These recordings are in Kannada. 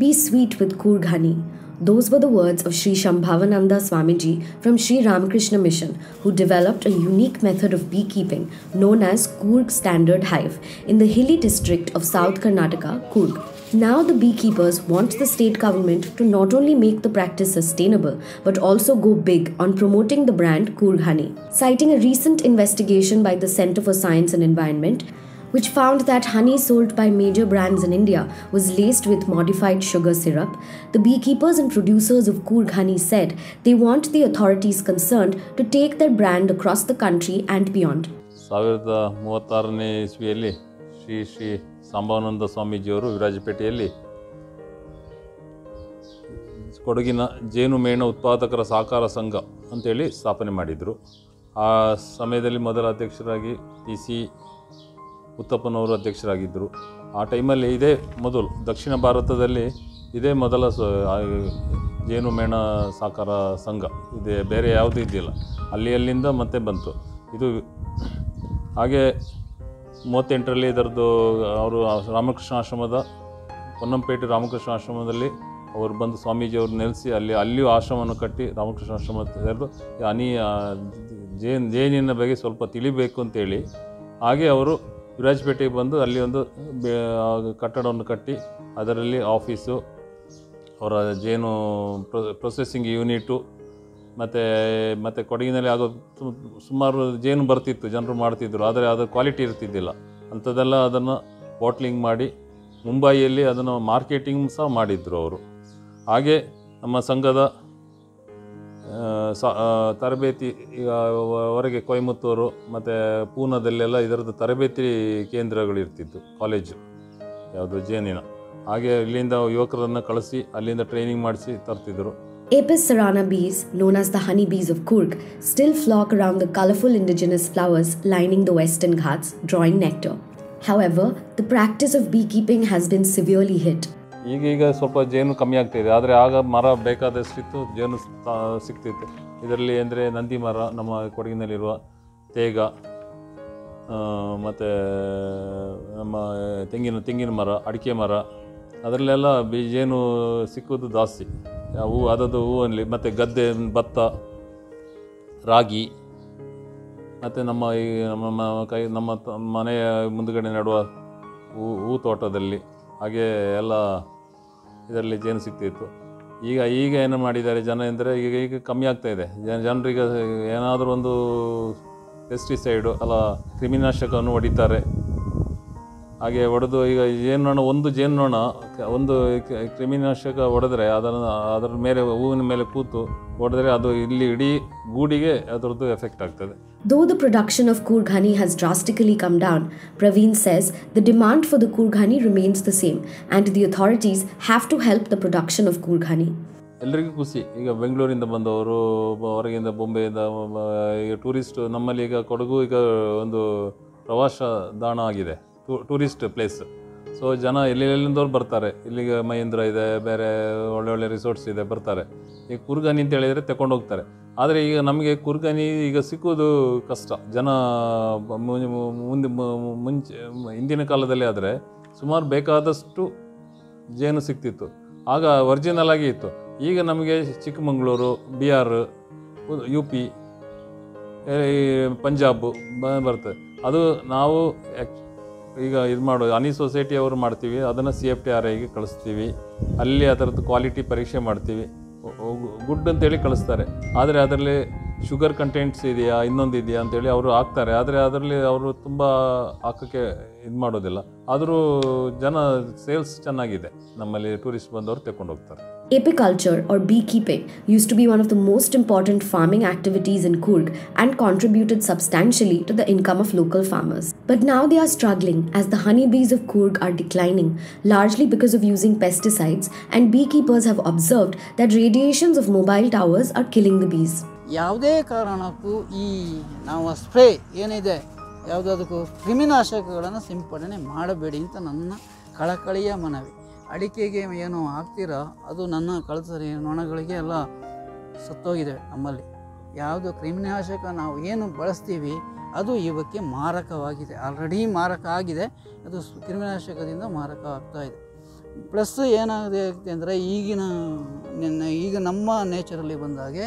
Be sweet with Coorg honey. Those were the words of Shri Shambhavananda Swamiji from Shri Ramkrishna Mission, who developed a unique method of beekeeping known as Coorg standard hive in the hilly district of South Karnataka, Coorg. Now the beekeepers want the state government to not only make the practice sustainable but also go big on promoting the brand Coorg honey. Citing a recent investigation by the Centre for Science and Environment, which found that honey sold by major brands in India was laced with modified sugar syrup, the beekeepers and producers of Coorg honey said they want the authorities concerned to take their brand across the country and beyond. 1936ನೇ ಇಸವಿಯಲ್ಲಿ Shri ಸಂಭಾವನಂದ ಸ್ವಾಮೀಜಿಯವರು ವಿರಾಜಪೇಟೆಯಲ್ಲಿ ಕೊಡಗಿನ ಜೇನುಮೇಣ ಉತ್ಪಾದಕರ ಸಹಕಾರ ಸಂಘ ಅಂತ ಹೇಳಿ ಸ್ಥಾಪನೆ ಮಾಡಿದರು. ಆ ಸಮಯದಲ್ಲಿ ಮೊದಲ ಅಧ್ಯಕ್ಷರಾಗಿ ಟಿಸಿ ಉತ್ತಪ್ಪನವರು ಅಧ್ಯಕ್ಷರಾಗಿದ್ದರು. ಆ ಟೈಮಲ್ಲಿ ಇದೇ ಮೊದಲು ದಕ್ಷಿಣ ಭಾರತದಲ್ಲಿ ಇದೇ ಮೊದಲ ಜೇನುಮೇಣ ಸಹಕಾರ ಸಂಘ, ಇದೇ ಬೇರೆ ಯಾವುದೂ ಇದ್ದಿಲ್ಲ. ಅಲ್ಲಿಂದ ಮತ್ತೆ ಬಂತು ಇದು. ಹಾಗೆ 38ರಲ್ಲಿ ಇದರದ್ದು ಅವರು ರಾಮಕೃಷ್ಣ ಆಶ್ರಮದ ಪೊನ್ನಂಪೇಟೆ ರಾಮಕೃಷ್ಣ ಆಶ್ರಮದಲ್ಲಿ ಅವರು ಬಂದು ಸ್ವಾಮೀಜಿಯವ್ರು ನೆಲೆಸಿ ಅಲ್ಲಿಯೂ ಆಶ್ರಮವನ್ನು ಕಟ್ಟಿ ರಾಮಕೃಷ್ಣ ಆಶ್ರಮ ಸೇರಿದು ಜೇನಿನ ಬಗ್ಗೆ ಸ್ವಲ್ಪ ತಿಳಿಬೇಕು ಅಂತೇಳಿ ಹಾಗೆ ಅವರು ವಿರಾಜಪೇಟೆಗೆ ಬಂದು ಅಲ್ಲಿ ಒಂದು ಕಟ್ಟಡವನ್ನು ಕಟ್ಟಿ ಅದರಲ್ಲಿ ಆಫೀಸು, ಅವರ ಜೇನು ಪ್ರೊಸೆಸಿಂಗ್ ಯೂನಿಟು, ಮತ್ತು ಮತ್ತು ಕೊಡಗಿನಲ್ಲಿ ಆಗೋ ಸುಮಾರು ಜೇನು ಬರ್ತಿತ್ತು, ಜನರು ಮಾಡ್ತಿದ್ದರು, ಆದರೆ ಅದರ ಕ್ವಾಲಿಟಿ ಇರ್ತಿದ್ದಿಲ್ಲ. ಅಂಥದ್ದೆಲ್ಲ ಅದನ್ನು ಬಾಟ್ಲಿಂಗ್ ಮಾಡಿ ಮುಂಬೈಯಲ್ಲಿ ಅದನ್ನು ಮಾರ್ಕೆಟಿಂಗ್ ಸಹ ಮಾಡಿದ್ದರು ಅವರು. ಹಾಗೆ ನಮ್ಮ ಸಂಘದ ತರಬೇತಿ ಹೊರಗೆ ಕೊಯಮತ್ತೂರು ಮತ್ತು ಪೂನಾದಲ್ಲೆಲ್ಲ ಇದರದ್ದು ತರಬೇತಿ ಕೇಂದ್ರಗಳಿರ್ತಿತ್ತು, ಕಾಲೇಜು ಯಾವುದು ಜೇನಿನ. ಹಾಗೆ ಇಲ್ಲಿಂದ ಯುವಕರನ್ನು ಕಳಿಸಿ ಅಲ್ಲಿಂದ ಟ್ರೈನಿಂಗ್ ಮಾಡಿಸಿ ತರ್ತಿದ್ದರು. Apis cerana bees, known as the honey bees of Coorg, still flock around the colourful indigenous flowers lining the western ghats, drawing nectar. However, the practice of beekeeping has been severely hit. ಈಗ ಸ್ವಲ್ಪ ಜೇನು ಕಮ್ಮಿ ಆಗ್ತಿದೆ, ಆದರೆ ಆಗ ಮರ ಬೇಕಾದಷ್ಟಿತ್ತು, ಜೇನು ಸಿಗ್ತಿತ್ತು. ಇದರಲ್ಲಿ ಅಂದರೆ ನಂದಿ ಮರ, ನಮ್ಮ ಕೊಡಗಿನಲ್ಲಿರುವ ತೇಗ, ಮತ್ತು ನಮ್ಮ ತೆಂಗಿನ ಮರ, ಅಡಿಕೆ ಮರ, ಅದರಲ್ಲೆಲ್ಲ ಜೇನು ಸಿಕ್ಕೋದು ಜಾಸ್ತಿ. ಹೂವು ಅದದು ಹೂವಲ್ಲಿ ಮತ್ತು ಗದ್ದೆ, ಭತ್ತ, ರಾಗಿ, ಮತ್ತು ನಮ್ಮ ಮನೆಯ ಮುಂದುಗಡೆ ನೆಡುವ ಹೂ ತೋಟದಲ್ಲಿ ಹಾಗೆ ಎಲ್ಲ ಇದರಲ್ಲಿ ಜೇನು ಸಿಗ್ತಿತ್ತು. ಈಗ ಏನು ಮಾಡಿದ್ದಾರೆ ಜನ ಅಂದರೆ ಈಗ ಕಮ್ಮಿ ಆಗ್ತಾಯಿದೆ. ಜನರಿಗೆ ಏನಾದರೂ ಒಂದು ಪೆಸ್ಟಿಸೈಡು ಅಲ್ಲ ಕ್ರಿಮಿನಾಶಕವನ್ನು ಹೊಡಿತಾರೆ. ಹಾಗೆ ಹೊಡೆದು ಈಗ ಜೇನುನೊಣ ಒಂದು ಕ್ರಿಮಿನಾಶಕ ಹೊಡೆದ್ರೆ ಅದರ ಮೇಲೆ ಹೂವಿನ ಮೇಲೆ ಕೂತು ಹೊಡೆದ್ರೆ ಅದು ಇಲ್ಲಿ ಇಡೀ ಗೂಡಿಗೆ ಅದರದ್ದು ಎಫೆಕ್ಟ್ ಆಗ್ತದೆ. Though the production of Coorg honey has drastically come down, Praveen says the demand for the Coorg honey remains the same and the authorities have to help the production of Coorg honey. ಎಲ್ಲರಿಗೂ ಖುಷಿ. ಈಗ ಬೆಂಗಳೂರಿಂದ ಬಂದವರು, ಹೊರಗಿಂದ ಬೊಂಬೆಯಿಂದ, ಈಗ ಟೂರಿಸ್ಟ್ ನಮ್ಮಲ್ಲಿ ಈಗ ಕೊಡಗು ಈಗ ಒಂದು ಪ್ರವಾಸ ದಾಣ ಆಗಿದೆ, ಟೂರಿಸ್ಟ್ ಪ್ಲೇಸ್. ಸೊ ಜನ ಎಲ್ಲಿಂದವ್ರು ಬರ್ತಾರೆ, ಇಲ್ಲಿಗೆ ಮಹೇಂದ್ರ ಇದೆ, ಬೇರೆ ಒಳ್ಳೆ ರಿಸೋರ್ಟ್ಸ್ ಇದೆ, ಬರ್ತಾರೆ. ಈಗ Coorg honey ಅಂತ ಹೇಳಿದರೆ ತಗೊಂಡು ಹೋಗ್ತಾರೆ. ಆದರೆ ಈಗ ನಮಗೆ Coorg honey ಈಗ ಸಿಕ್ಕೋದು ಕಷ್ಟ. ಜನ ಹಿಂದಿನ ಕಾಲದಲ್ಲಿ ಆದರೆ ಸುಮಾರು ಬೇಕಾದಷ್ಟು ಜೇನು ಸಿಗ್ತಿತ್ತು, ಆಗ ಒರಿಜಿನಲ್ ಆಗಿ ಇತ್ತು. ಈಗ ನಮಗೆ ಚಿಕ್ಕಮಗಳೂರು, ಬಿಹಾರ್, ಯು ಪಿ, ಪಂಜಾಬ್ ಬರ್ತದೆ. ಅದು ನಾವು ಈಗ ಇದು ಮಾಡೋದು ಹನಿ ಸೊಸೈಟಿ ಅವರು ಮಾಡ್ತೀವಿ, ಅದನ್ನು CFTRIಗೆ ಕಳಿಸ್ತೀವಿ, ಅಲ್ಲಿ ಅದರದ್ದು ಕ್ವಾಲಿಟಿ ಪರೀಕ್ಷೆ ಮಾಡ್ತೀವಿ, ಗುಡ್ ಅಂತೇಳಿ ಕಳಿಸ್ತಾರೆ. ಆದರೆ ಅದರಲ್ಲಿ ಶುಗರ್ ಕಂಟೆಂಟ್ಸ್ ಇದೆಯಾ ಇನ್ನೊಂದು ಇದೆಯಾ ಅಂತೇಳಿ ಅವರು ಹಾಕ್ತಾರೆ, ಆದರೆ ಅದರಲ್ಲಿ ಅವರು ತುಂಬ ಹಾಕೋಕ್ಕೆ ಇದು ಮಾಡೋದಿಲ್ಲ. ಆದರೂ ಜನ ಸೇಲ್ಸ್ ಚೆನ್ನಾಗಿದೆ, ನಮ್ಮಲ್ಲಿ ಟೂರಿಸ್ಟ್ ಬಂದವರು ತಗೊಂಡು ಹೋಗ್ತಾರೆ. Apiculture or beekeeping used to be one of the most important farming activities in Coorg and contributed substantially to the income of local farmers. But now they are struggling as the honeybees of Coorg are declining, largely because of using pesticides, and beekeepers have observed that radiations of mobile towers are killing the bees. ಯಾವುದೇ ಕಾರಣಕ್ಕೂ ಈ ನಾವು ಸ್ಪ್ರೇ ಏನಿದೆ ಯಾವುದಕ್ಕೂ ಕ್ರಿಮಿನಾಶಕಗಳನ್ನು ಸಿಂಪಡಣೆ ಮಾಡಬೇಡಿ ಅಂತ ನನ್ನ ಕಳಕಳಿಯ ಮನವಿ. ಅಡಿಕೆಗೆ ಏನು ಹಾಕ್ತೀರ ಅದು ನನ್ನ ಕಳಸರಿ ನೊಣಗಳಿಗೆ ಎಲ್ಲ ಸತ್ತೋಗಿದೆ. ನಮ್ಮಲ್ಲಿ ಯಾವುದು ಕ್ರಿಮಿನಾಶಕ ನಾವು ಏನು ಬಳಸ್ತೀವಿ ಅದು ಇವಕ್ಕೆ ಮಾರಕವಾಗಿದೆ, ಆಲ್ರೆಡಿ ಮಾರಕ ಆಗಿದೆ, ಅದು ಕ್ರಿಮಿನಾಶಕದಿಂದ ಮಾರಕ ಆಗ್ತಾಯಿದೆ. प्लस ಏನಾಗಿದೆ ಅಂತಂದ್ರೆ ಈಗ ನಮ್ಮ ನೇಚರಲ್ಲಿ ಬಂದಾಗೆ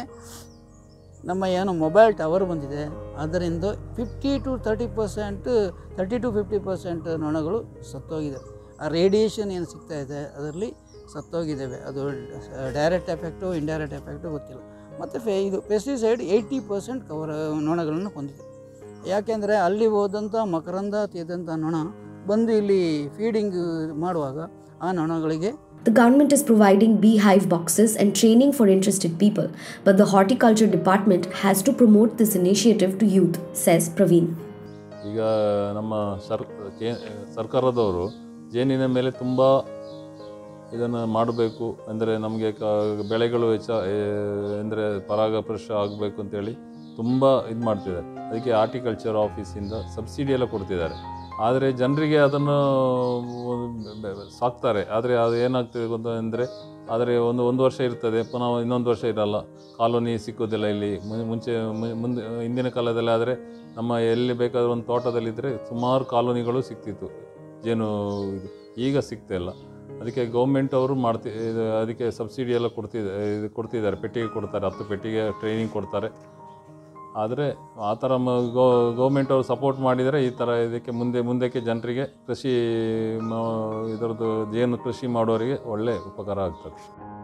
ನಮ್ಮ ಏನು ಮೊಬೈಲ್ ಟವರ್ ಬಂದಿದೆ ಅದರಿಂದ 50 to 30% 30 to 50% ನೊಣಗಳು ಸತ್ತೋಗಿದೆ ಆ ರೇಡಿಯೇಷನ್ ಏನು ಸಿಗ್ತಾ ಇದೆ ಅದರಲ್ಲಿ ಸತ್ತೋಗಿದವೆ ಅದು ಡೈರೆಕ್ಟ್ ಎಫೆಕ್ಟ್ ಇಂಡೈರೆಕ್ಟ್ ಎಫೆಕ್ಟ್ ಗೊತ್ತಿಲ್ಲ ಮತ್ತೆ ಇದು ಪೆಸ್ಟಿಸೈಡ್ 80% ಕವರ್ ನೊಣಗಳನ್ನು ಕೊಂದಿದೆ ಯಾಕೆಂದ್ರೆ ಅಲ್ಲಿ ಹೋದಂತ ಮಕರಂದ ತಿಂದಂತ ನೊಣ ಬಂದು ಇಲ್ಲಿ ಫೀಡಿಂಗ್ ಮಾಡುವಾಗ ಆ ನೊಣಗಳಿಗೆ The government is providing beehive boxes and training for interested people, but the horticulture department has to promote this initiative to youth, says Praveen. Iga namma sarkaradaavaru jenina mele tumba idanna maadabeku andre namage belegalu vecha andre paragaprasha agbeku anta heli tumba id martidare adikke horticulture office inda subsidy ella kodutidare ಆದರೆ ಜನರಿಗೆ ಅದನ್ನು ಸಾಕ್ತಾರೆ ಆದರೆ ಅದು ಏನಾಗ್ತಿದೆ ಅಂತಂದರೆ ಆದರೆ ಒಂದು ವರ್ಷ ಇರ್ತದೆ ಪುನಃ ಇನ್ನೊಂದು ವರ್ಷ ಇರಲ್ಲ ಕಾಲೋನಿ ಸಿಕ್ಕೋದಿಲ್ಲ ಇಲ್ಲಿ ಮುಂಚೆ ಮುಂದೆ ಹಿಂದಿನ ಕಾಲದಲ್ಲಿ ಆದರೆ ನಮ್ಮ ಎಲ್ಲಿ ಬೇಕಾದರೂ ಒಂದು ತೋಟದಲ್ಲಿದ್ದರೆ ಸುಮಾರು ಕಾಲೋನಿಗಳು ಸಿಕ್ತಿತ್ತು ಜೇನು ಇದು ಈಗ ಸಿಗ್ತಿಲ್ಲ ಅದಕ್ಕೆ ಗೌರ್ಮೆಂಟ್ ಅವರು ಅದಕ್ಕೆ ಸಬ್ಸಿಡಿ ಎಲ್ಲ ಕೊಡ್ತಿದ್ದಾರೆ ಪೆಟ್ಟಿಗೆ ಕೊಡ್ತಾರೆ 10 ಪೆಟ್ಟಿಗೆ ಟ್ರೈನಿಂಗ್ ಕೊಡ್ತಾರೆ ಆದರೆ ಆ ಥರ ಗೌರ್ಮೆಂಟ್ ಅವರು ಸಪೋರ್ಟ್ ಮಾಡಿದರೆ ಈ ಥರ ಇದಕ್ಕೆ ಮುಂದಕ್ಕೆ ಜನರಿಗೆ ಕೃಷಿ ಇದರದ್ದು ಜೇನು ಕೃಷಿ ಮಾಡೋರಿಗೆ ಒಳ್ಳೆ ಉಪಕಾರ ಆಗ್ತದೆ